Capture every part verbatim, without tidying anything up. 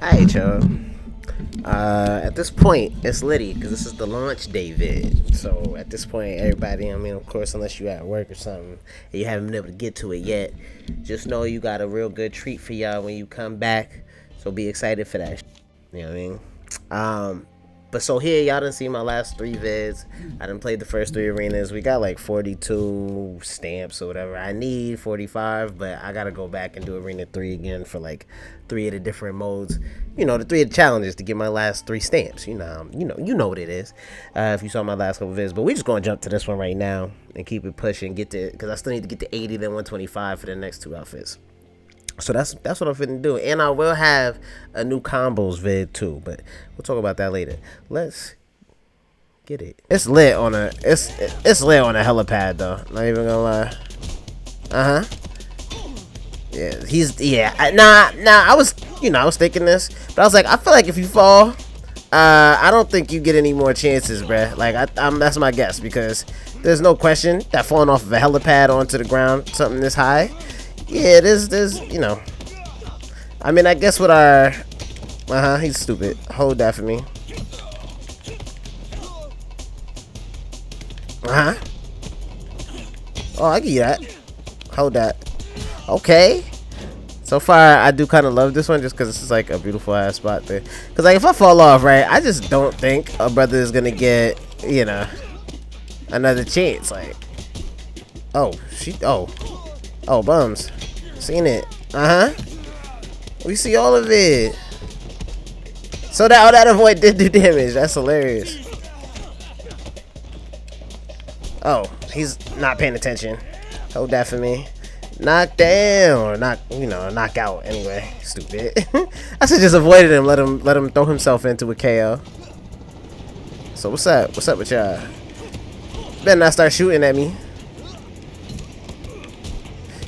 Alright, y'all. Uh, at this point, it's Liddy, because this is the launch day vid. So, at this point, everybody, I mean, of course, unless you're at work or something, and you haven't been able to get to it yet, just know you got a real good treat for y'all when you come back. So, be excited for that. You know what I mean? Um, but so here, y'all done seen my last three vids. I done played the first three arenas. We got like forty-two stamps or whatever. I need forty-five, but I gotta go back and do arena three again for like three of the different modes. You know, the three of the challenges to get my last three stamps. You know, you know, you know what it is. Uh, if you saw my last couple vids, but we're just gonna jump to this one right now and keep it pushing. Get to, because I still need to get to eighty, then one twenty-five for the next two outfits. So that's that's what I'm finna do, and I will have a new combos vid too, but we'll talk about that later. Let's get it. It's lit on a it's it's lit on a helipad though. Not even gonna lie. Uh huh. Yeah, he's yeah. I, nah, nah. I was you know I was thinking this, but I was like I feel like if you fall, uh, I don't think you get any more chances, bruh. Like I, I'm that's my guess because there's no question that falling off of a helipad onto the ground, something this high. Yeah, there's, there's, you know. I mean, I guess with our... Uh-huh, he's stupid. Hold that for me. Uh-huh. Oh, I give you that. Hold that. Okay. So far, I do kind of love this one just because this is, like, a beautiful-ass spot there. Because, like, if I fall off, right, I just don't think a brother is going to get, you know, another chance. Like, oh, she, oh. Oh, bums. Seen it. Uh-huh. We see all of it. So that, oh, that avoid did do damage. That's hilarious. Oh, he's not paying attention. Hold that for me. Knock down. Or knock, you know, knock out anyway. Stupid. I should just avoided him. Let him, let him throw himself into a K O. So what's up? What's up with y'all? Better not start shooting at me.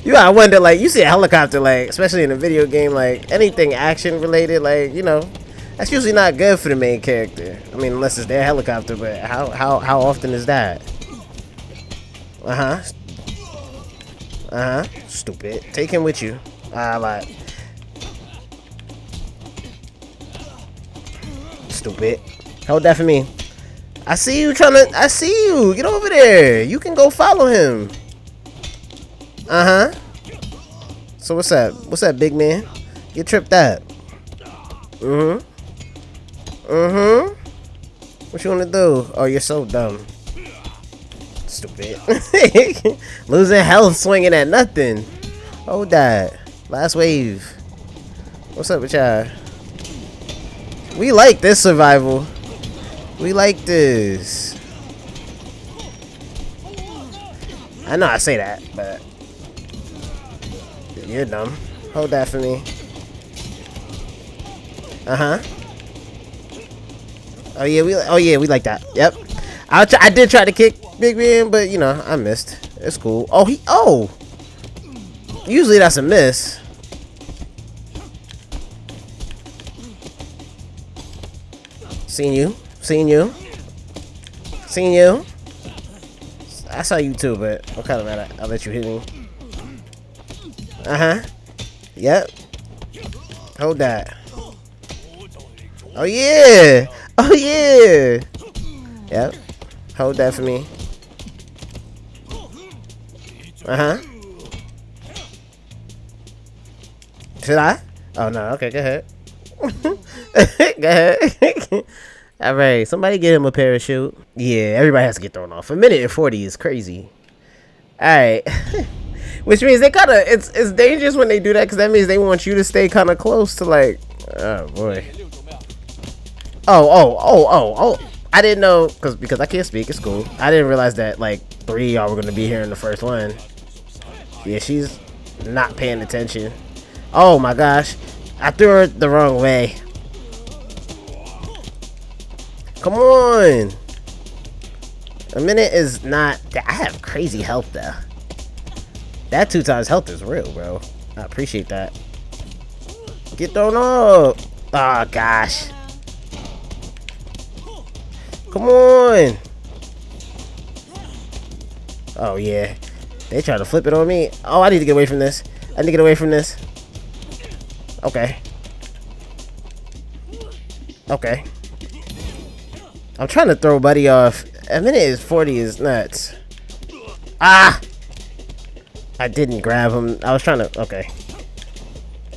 You gotta wonder, like, you see a helicopter, like, especially in a video game, like, anything action-related, like, you know, that's usually not good for the main character. I mean, unless it's their helicopter, but how how, how often is that? Uh-huh. Uh-huh. Stupid. Take him with you. I lied. Stupid. Hold that for me. I see you trying to... I see you. Get over there. You can go follow him. Uh-huh. So what's that? What's that, big man? Get tripped up. Mm-hmm. Mm-hmm. What you wanna do? Oh, you're so dumb. Stupid. Losing health swinging at nothing. Hold that. Last wave. What's up with y'all? We like this survival. We like this. I know I say that, but... You're dumb. Hold that for me. Uh-huh. Oh, yeah, we oh yeah, we like that. Yep. I I did try to kick Big Man, but, you know, I missed. It's cool. Oh, he... Oh! Usually that's a miss. Seen you. Seen you. Seen you. I saw you too, but I'm kind of mad. I'll let you hit me. Uh-huh. Yep. Hold that. Oh, yeah. Oh, yeah. Yep. Hold that for me. Uh-huh. Should I? Oh, no. Okay, go ahead. Go ahead. All right. Somebody get him a parachute. Yeah, everybody has to get thrown off. A minute and forty is crazy. All right. Which means they kind of, it's it's dangerous when they do that because that means they want you to stay kind of close to like, oh boy. Oh, oh, oh, oh, oh. I didn't know, because because I can't speak, it's cool. I didn't realize that like three y'all were going to be here in the first one. Yeah, she's not paying attention. Oh my gosh. I threw her the wrong way. Come on. A minute is not, I have crazy health though. That two times health is real, bro. I appreciate that. Get thrown up. Oh, gosh. Come on. Oh, yeah. They try to flip it on me. Oh, I need to get away from this. I need to get away from this. Okay. Okay. I'm trying to throw Buddy off. A minute is forty is nuts. Ah! I didn't grab him. I was trying to... Okay.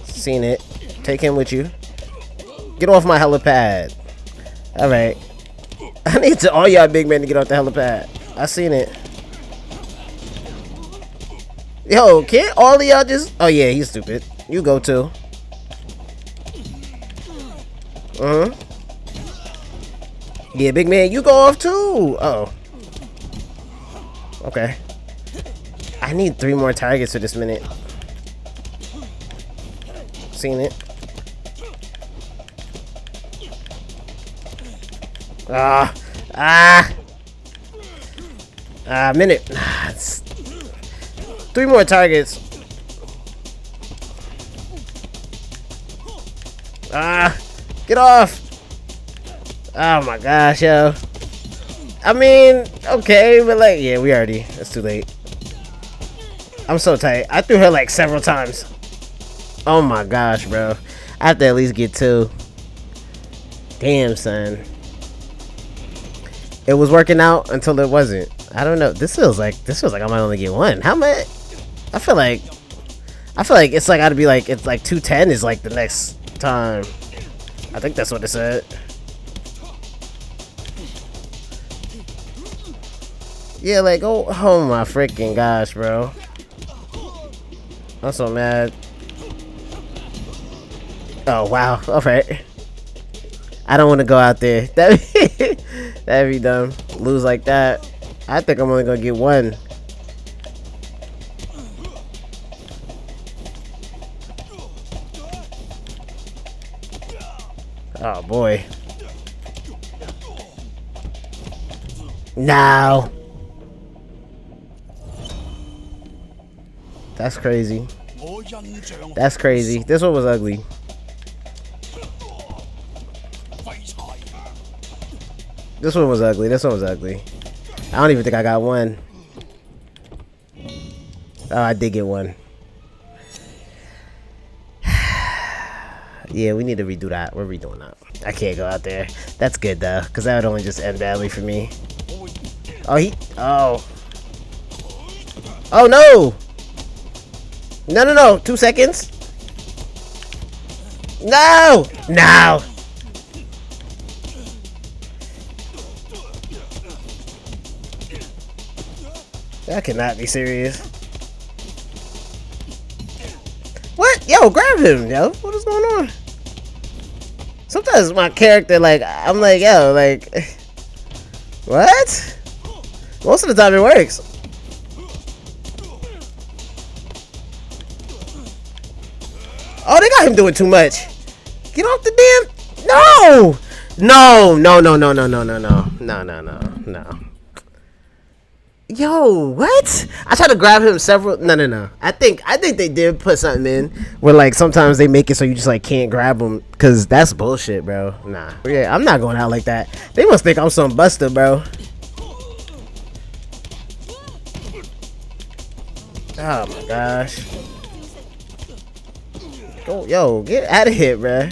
Seen it. Take him with you. Get off my helipad. Alright. I need to all y'all big men to get off the helipad. I seen it. Yo, can't all of y'all just... Oh, yeah, he's stupid. You go, too. Uh-huh. Yeah, big man, you go off, too. Uh-oh. Okay. I need three more targets for this minute. Seen it. Ah. Ah. Ah, minute. Three more targets. Ah. Get off. Oh my gosh, yo. I mean, okay, but like, yeah, we already. It's too late. I'm so tight. I threw her like several times. Oh my gosh, bro. I have to at least get two. Damn, son. It was working out until it wasn't. I don't know. This feels like this feels like I might only get one. How much? I feel like I feel like it's like I'd be like it's like two ten is like the next time. I think that's what it said. Yeah, like, oh, oh my freaking gosh, bro. I'm so mad. Oh, wow. Alright. I don't want to go out there. That'd be, that'd be dumb. Lose like that. I think I'm only going to get one. Oh boy. Now. That's crazy. That's crazy. This one was ugly. This one was ugly. This one was ugly. I don't even think I got one. Oh, I did get one. Yeah, we need to redo that. We're redoing that. I can't go out there. That's good though, because that would only just end badly for me. Oh, he. Oh. Oh no. No, no, no. Two seconds. No. No. That cannot be serious. What? Yo, grab him, yo. What is going on? Sometimes my character, like, I'm like, yo, like, what? Most of the time it works. Oh, they got him doing too much. Get off the damn... No! No, no, no, no, no, no, no, no. No, no, no, no. Yo, what? I tried to grab him several... No, no, no. I think I think they did put something in where, like, sometimes they make it so you just, like, can't grab him. Because that's bullshit, bro. Nah. Yeah, I'm not going out like that. They must think I'm some buster, bro. Oh, my gosh. Oh, yo, get out of here, bro.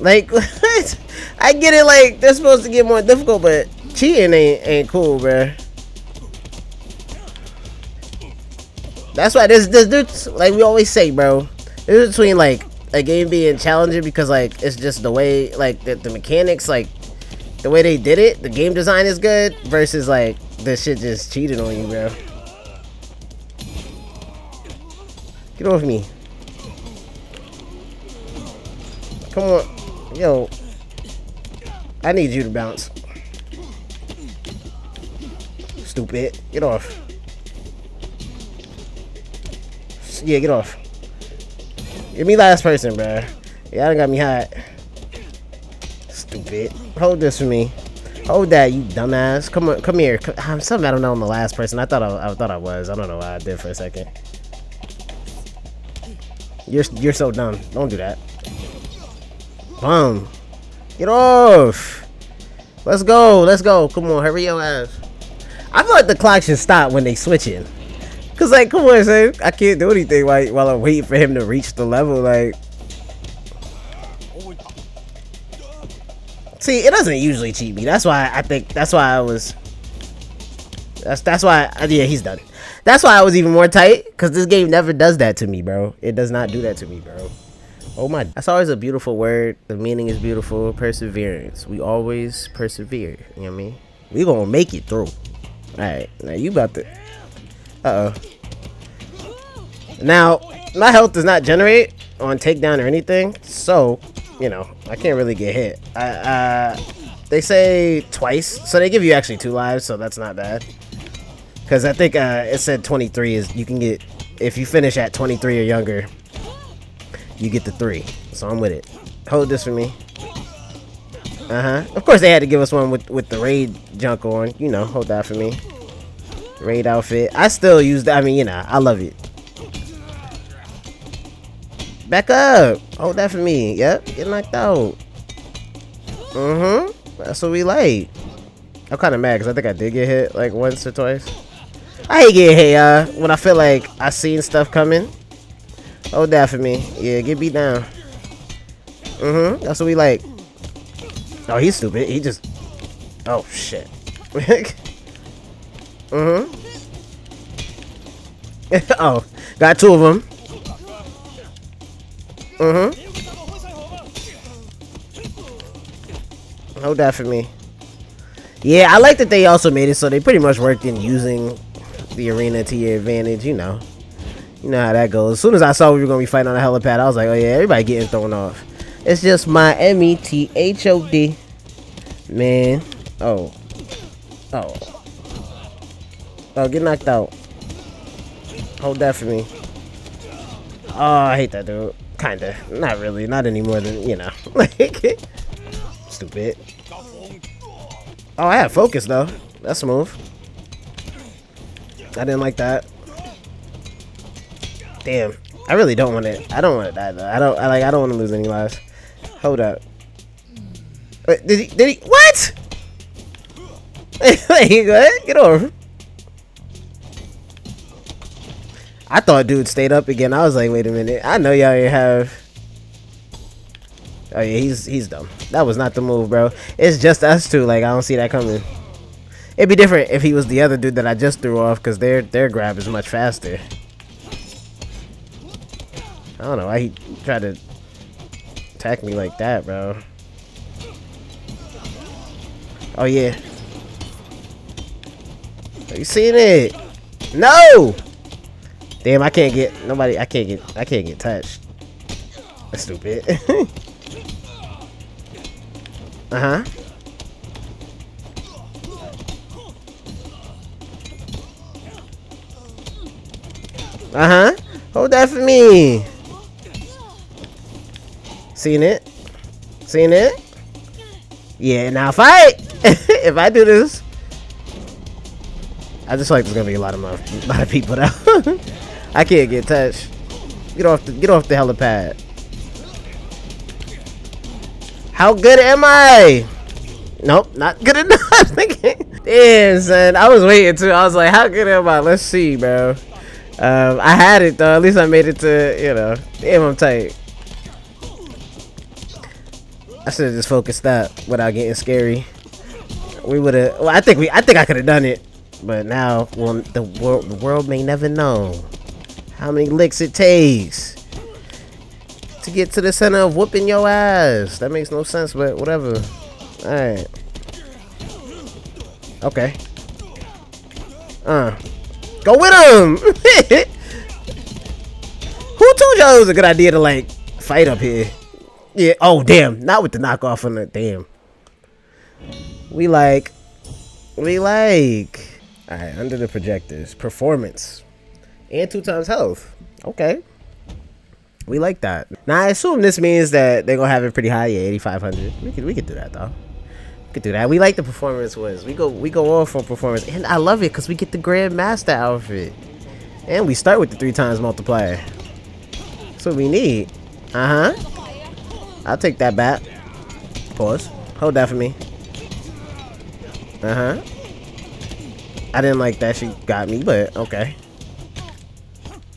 Like, what? I get it, like, they're supposed to get more difficult, but... Cheating ain't ain't cool, bruh. That's why there's this dude's like we always say, bro. There's between like a game being challenging because like it's just the way like the, the mechanics, like the way they did it, the game design is good versus like this shit just cheated on you, bro. Get off me. Come on, yo. I need you to bounce. Stupid. Get off. Yeah, get off. Give me last person, bruh. Y'all done got me hot. Stupid. Hold this for me. Hold that, you dumbass. Come on, come here. I'm something I don't know. I'm the last person. I thought I, I thought I was. I don't know why I did for a second. You're you're so dumb. Don't do that. Boom. Get off. Let's go. Let's go. Come on, hurry your ass. I feel like the clock should stop when they switching. Cause like, come on, son. I can't do anything while, while I'm waiting for him to reach the level, like. See, it doesn't usually cheat me. That's why I think. That's why I was. That's that's why. I, yeah, he's done it. That's why I was even more tight, because this game never does that to me, bro. It does not do that to me, bro. Oh my. That's always a beautiful word. The meaning is beautiful. Perseverance. We always persevere. You know what I mean? We gonna make it through. Alright. Now you about to. Uh oh. Now, my health does not generate on takedown or anything. So, you know, I can't really get hit. I, uh, they say twice. So they give you actually two lives. So that's not bad. Because I think uh, it said twenty-three is, you can get, if you finish at twenty-three or younger, you get the three. So I'm with it. Hold this for me. Uh-huh. Of course they had to give us one with, with the raid junk on. You know, hold that for me. Raid outfit. I still use that. I mean, you know, I love it. Back up. Hold that for me. Yep. Get knocked out. Mm-hmm. That's what we like. I'm kind of mad because I think I did get hit like once or twice. I hate getting hit, y'all. When I feel like I seen stuff coming. Hold that for me. Yeah, get beat down. Mm-hmm. That's what we like. Oh, he's stupid. He just... Oh, shit. Mm-hmm. Oh, got two of them. Mm-hmm. Hold that for me. Yeah, I like that they also made it so they pretty much worked in using the arena to your advantage, you know. You know how that goes. As soon as I saw we were going to be fighting on a helipad, I was like, oh yeah, everybody getting thrown off. It's just my M E T H O D. Man. Oh. Oh. Oh, get knocked out. Hold that for me. Oh, I hate that dude. Kinda. Not really. Not any more than, you know. Like, stupid. Oh, I have focus, though. That's smooth. I didn't like that. Damn. I really don't want it. I don't want to die, though. I don't, I, like, I don't want to lose any lives. Hold up. Wait, did he? Did he? What? Wait, what? Get over. I thought dude stayed up again. I was like, wait a minute. I know y'all already have... Oh yeah, he's he's dumb. That was not the move, bro. It's just us two. Like, I don't see that coming. It'd be different if he was the other dude that I just threw off, because their their grab is much faster. I don't know why he tried to attack me like that, bro. Oh yeah. Are you seeing it? No. Damn, I can't get nobody. I can't get. I can't get touched. That's stupid. Uh-huh. Uh-huh. Hold that for me. Seen it? Seen it? Yeah, now fight! If I do this. I just feel like there's gonna be a lot of my, a lot of people though. I can't get touched. Get off the get off the helipad. How good am I? Nope, not good enough. Damn, son. I was waiting too. I was like, how good am I? Let's see, bro. Um, I had it, though. At least I made it to, you know. Damn, I'm tight. I should have just focused that without getting scary. We would have... Well, I think we... I think I could have done it. But now, well, the, wor the world may never know how many licks it takes to get to the center of whooping your ass. That makes no sense, but whatever. Alright. Okay. Uh. Go with him! Who told y'all it was a good idea to, like, fight up here? Yeah. Oh, damn. Not with the knockoff on the... Damn. We like... We like... Alright, under the projectors. Performance. And two times health. Okay. We like that. Now, I assume this means that they're going to have it pretty high. Yeah, eighty-five hundred. We could, we could do that, though. We could do that. We like the performance ones. We go we go off on performance. And I love it because we get the Grandmaster outfit. And we start with the three times multiplier. That's what we need. Uh-huh. I'll take that back. Pause. Hold that for me. Uh-huh. I didn't like that she got me, but okay.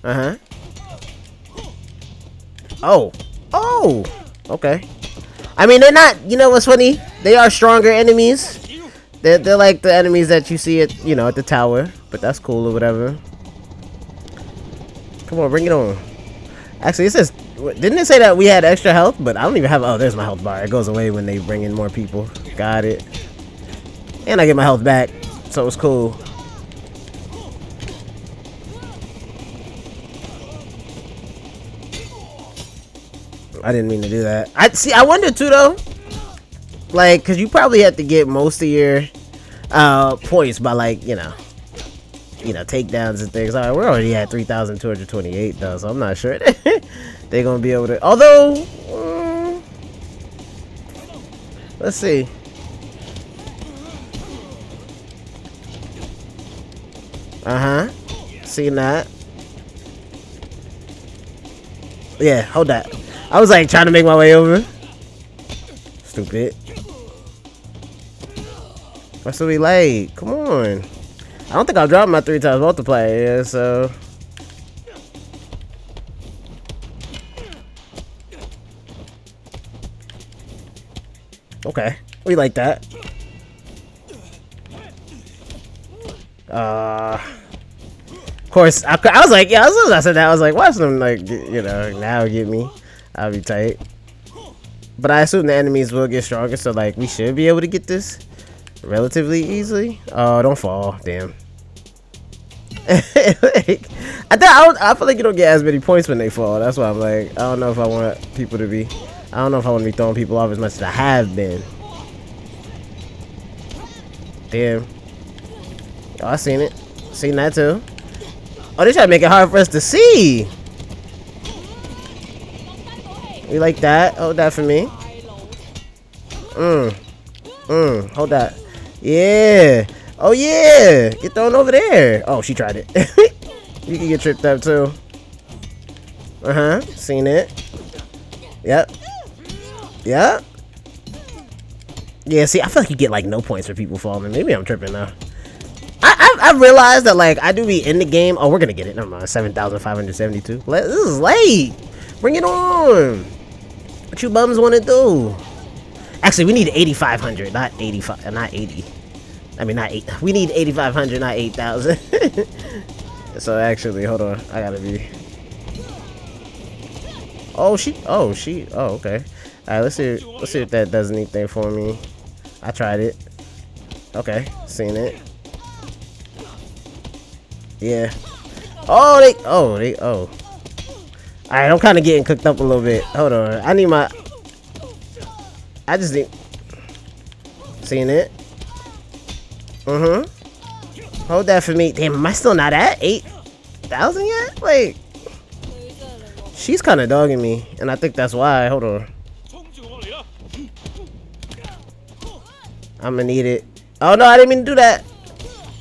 Uh-huh. Oh, oh, okay. I mean, they're not, you know what's funny? They are stronger enemies. They're, they're like the enemies that you see at, you know, at the tower. But that's cool or whatever. Come on, bring it on. Actually, it says, didn't it say that we had extra health? But I don't even have, oh, there's my health bar. It goes away when they bring in more people. Got it. And I get my health back. So it's cool. I didn't mean to do that. I see, I wonder too though. Like, cause you probably have to get most of your uh points by like, you know, you know, takedowns and things. Alright, we're already at three thousand two hundred twenty-eight though, so I'm not sure they're gonna be able to, although um, let's see. Uh-huh. Seen that. Yeah, hold that. I was like trying to make my way over. Stupid. What's so we late? Come on. I don't think I'll drop my three times multiplier, yeah, so. Okay. We like that. Uh of course I, I was like, yeah, as soon as I said that I was like, watch them like get, you know, now get me. I'll be tight. But I assume the enemies will get stronger, so like we should be able to get this relatively easily. Oh, don't fall, damn. Like, I thought I, I feel like you don't get as many points when they fall. That's why I'm like, I don't know if I want people to be I don't know if I want to be throwing people off as much as I have been. Damn. Oh, I seen it. Seen that too. Oh, they try to make it hard for us to see. We like that. Hold that for me. Mm. Mm. Hold that. Yeah. Oh, yeah. Get thrown over there. Oh, she tried it. You can get tripped up too. Uh-huh. Seen it. Yep. Yep. Yeah, see, I feel like you get like no points for people falling. Maybe I'm tripping now. I, I, I realized that like I do be in the game. Oh, we're gonna get it. Never mind. seven thousand five hundred seventy-two. This is late. Bring it on. What you bums want to do? Actually, we need eighty-five hundred, not eighty-five, not eighty. I mean, not eight. We need eighty-five hundred, not eight thousand. So actually, hold on. I gotta be. Oh she. Oh she. Oh okay. All right. Let's see. Let's see if that does anything for me. I tried it. Okay. Seen it. Yeah. Oh, they. Oh, they. Oh. Alright, I'm kind of getting cooked up a little bit. Hold on. I need my. I just need. Seen it. Mm hmm. Hold that for me. Damn, am I still not at eight thousand yet? Like. She's kind of dogging me. And I think that's why. Hold on. I'm gonna need it. Oh, no, I didn't mean to do that.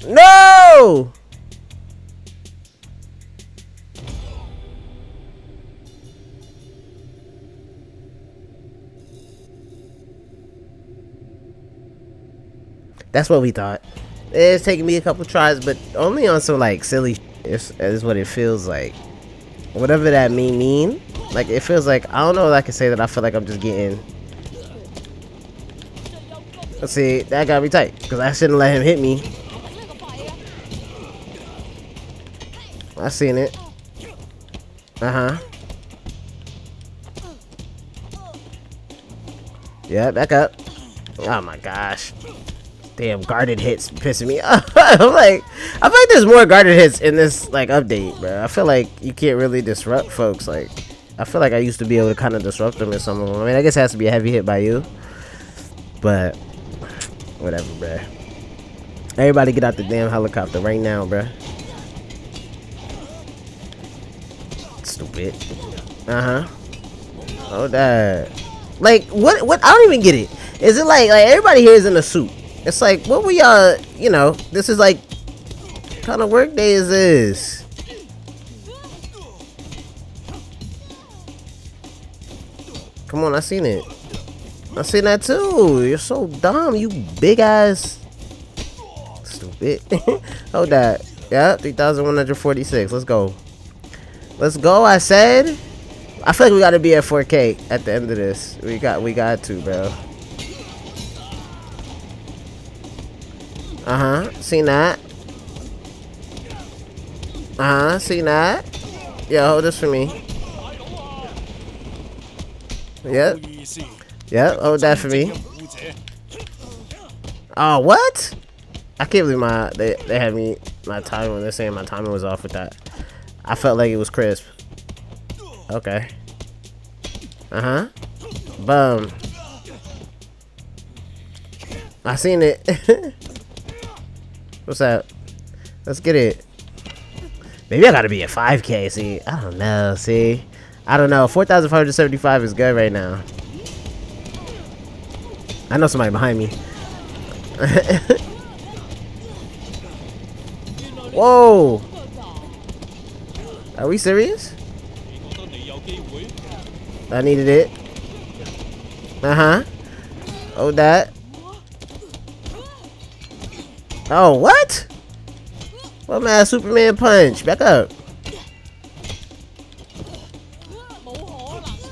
No! That's what we thought. It's taking me a couple tries, but only on some like silly. It's is what it feels like. Whatever that may mean. Like it feels like I don't know if I can say that. I feel like I'm just getting. Let's see, that got me tight because I shouldn't let him hit me. I seen it. Uh huh. Yeah, back up. Oh my gosh. Damn, guarded hits pissing me off. I'm like, I feel like there's more guarded hits in this like update, bro. I feel like you can't really disrupt folks. Like, I feel like I used to be able to kind of disrupt them in some of them. I mean, I guess it has to be a heavy hit by you, but whatever, bro. Everybody get out the damn helicopter right now, bro. Stupid. Uh huh. Oh, that. Like, what? What? I don't even get it. Is it like like everybody here is in a suit? It's like, what were y'all, you know, this is like, what kind of work day is this? Come on, I seen it. I seen that too. You're so dumb, you big ass. Stupid. Hold that. Yeah, three thousand one hundred forty-six. Let's go. Let's go, I said. I feel like we gotta be at four K at the end of this. We got we got to, bro. Uh-huh. Seen that. Uh-huh. Seen that. Yeah, hold this for me. Yep. Yep, hold that for me. Oh, what? I can't believe my they, they had me my timing when they're saying my timing was off with that. I felt like it was crisp. Okay. Uh-huh. Boom. I seen it. What's up? Let's get it. Maybe I gotta be at five K, see? I don't know, see? I don't know. four thousand five hundred seventy-five is good right now. I know somebody behind me. Whoa! Are we serious? I needed it. Uh-huh. Oh, that. Oh, what? What man? Superman punch. Back up.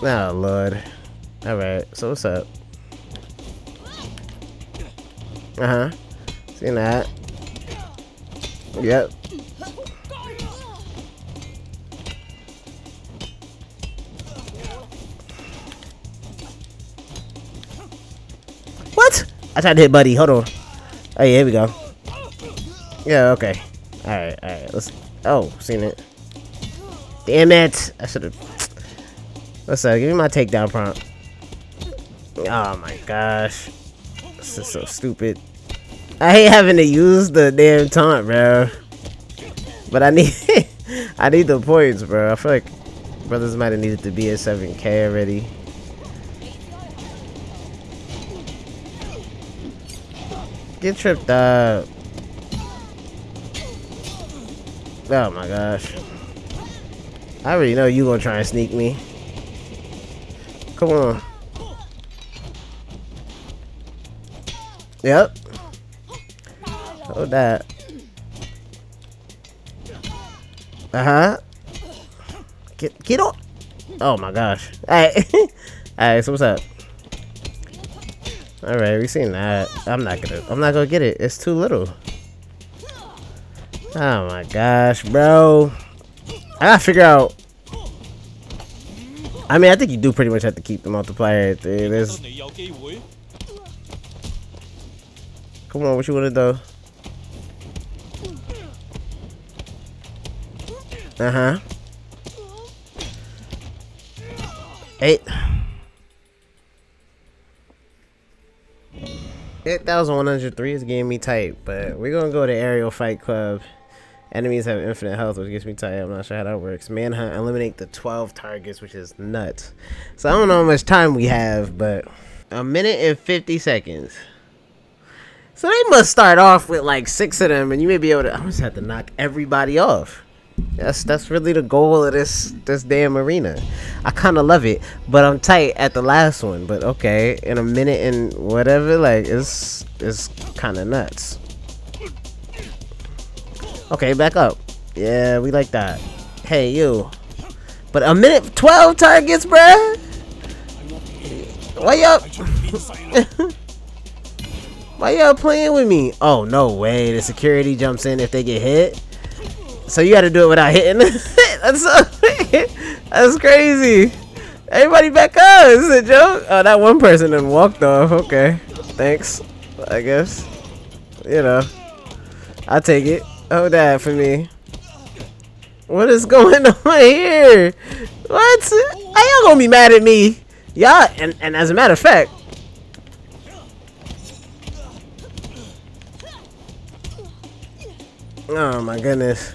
Oh, Lord. Alright, so what's up? Uh-huh. Seen that. Yep. What? I tried to hit Buddy. Hold on. Oh, yeah, here we go. Yeah, okay. Alright, alright. Let's. Oh, seen it. Damn it. I should have. What's up? Give me my takedown prompt. Oh my gosh. This is so stupid. I hate having to use the damn taunt, bro. But I need I need the points, bro. I feel like brothers might have needed to be at seven K already. Get tripped up. Oh my gosh. I already know you gonna try and sneak me. Come on. Yep. Hold that. Uh-huh. Get get on. Oh my gosh. Alright. Alright, so what's up? Alright, we seen that. I'm not gonna I'm not gonna get it. It's too little. Oh my gosh, bro. I gotta figure out. I mean, I think you do pretty much have to keep the multiplier thing. There's... Come on, what you wanna do? Uh-huh. Eight. eight thousand one hundred three is getting me tight, but we're gonna go to Aerial Fight Club. Enemies have infinite health, which gets me tired. I'm not sure how that works. Manhunt, eliminate the twelve targets, which is nuts. So I don't know how much time we have, but a minute and fifty seconds. So they must start off with like six of them, and you may be able to. I just have to knock everybody off. That's that's really the goal of this this damn arena. I kind of love it, but I'm tight at the last one. But okay, in a minute and whatever, like it's it's kind of nuts. Okay, back up. Yeah, we like that. Hey, you. But a minute, twelve targets, bruh. Why y'all? Why y'all playing with me? Oh, no way. The security jumps in if they get hit. So you got to do it without hitting. That's so weird. That's crazy. Everybody back up. Is this a joke? Oh, that one person then walked off. Okay. Thanks, I guess. You know, I'll take it. Oh, that for me. What is going on here? What? I y'all gonna be mad at me? Y'all, and, and as a matter of fact. Oh my goodness.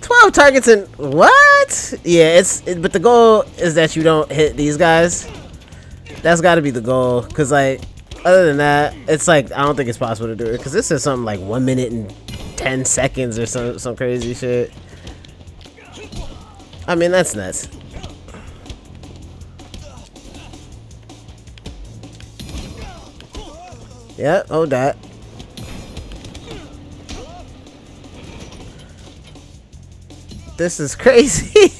twelve targets and what? Yeah, it's, it, but the goal is that you don't hit these guys. That's gotta be the goal. Cause like, other than that, it's like, I don't think it's possible to do it. Cause this is something like one minute and ten seconds or some some crazy shit. I mean, that's nuts. Yeah, hold that. This is crazy.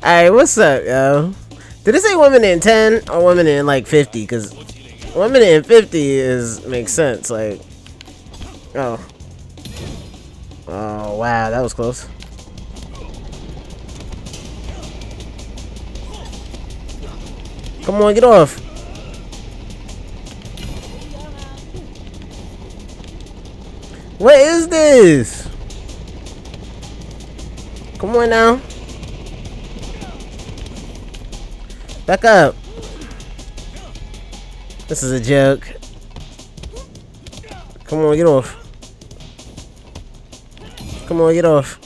Alright, what's up, yo? Did it say women in ten or women in like fifty? Because women in fifty is makes sense. Like, oh, oh wow, that was close. Come on, get off. What is this? Come on now. Back up. This is a joke. Come on, get off. Come on, get off.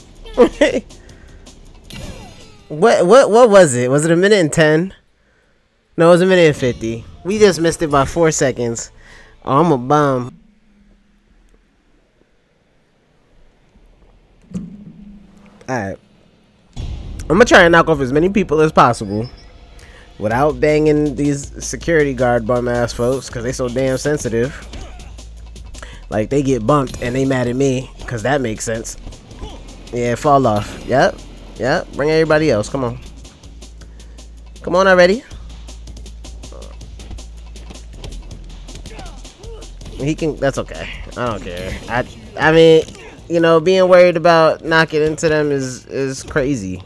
What what what was it? Was it a minute and ten? No, it was a minute and fifty. We just missed it by four seconds. Oh, I'm a bum. Alright. I'm gonna try and knock off as many people as possible without banging these security guard bum ass folks, because they so damn sensitive. Like, they get bumped and they mad at me, because that makes sense. Yeah, fall off. Yep. Yep. Bring everybody else. Come on. Come on already. He can, that's okay. I don't care. I I mean, you know, being worried about knocking into them is is crazy.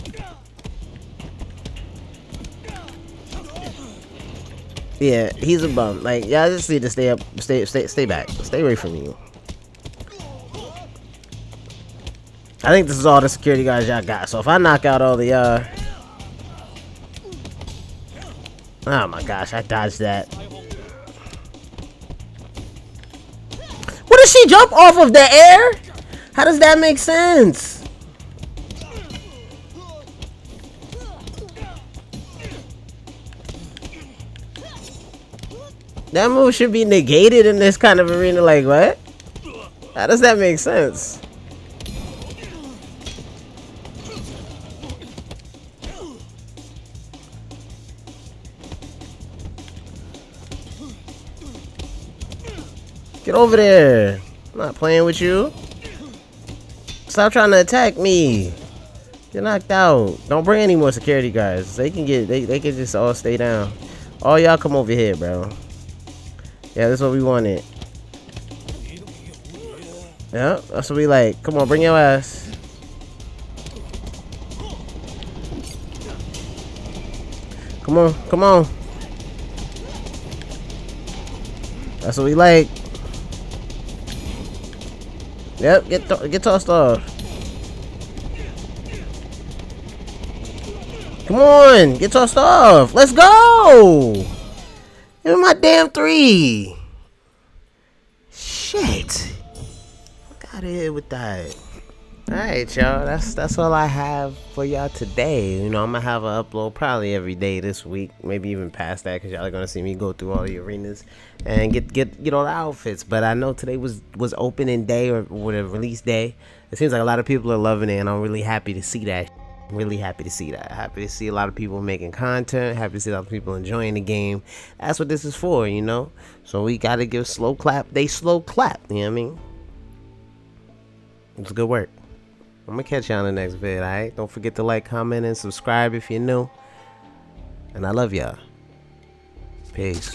Yeah, he's a bum. Like, y'all just need to stay up, stay stay stay back. Stay away from you. I think this is all the security guys y'all got. So if I knock out all the uh oh my gosh, I dodged that. Did she jump off of the air? How does that make sense? That move should be negated in this kind of arena. Like, what? How does that make sense? Get over there. I'm not playing with you. Stop trying to attack me. You're knocked out. Don't bring any more security guards. They can get they, they can just all stay down. All y'all come over here, bro. Yeah, that's what we wanted. Yeah, that's what we like. Come on, bring your ass. Come on, come on. That's what we like. Yep, get th get tossed off. Come on, get tossed off. Let's go. Give me my damn three. Shit. Fuck out of here with that. All right, y'all. That's that's all I have for y'all today. You know, I'm gonna have an upload probably every day this week, maybe even past that, because y'all are gonna see me go through all the arenas and get get get all the outfits. But I know today was was opening day or whatever, release day. It seems like a lot of people are loving it, and I'm really happy to see that. Really happy to see that. Happy to see a lot of people making content. Happy to see a lot of people enjoying the game. That's what this is for, you know. So we gotta give slow clap. They slow clap. You know what I mean? It's good work. I'm gonna catch y'all in the next vid. All right. Don't forget to like, comment, and subscribe if you're new. And I love y'all. Peace.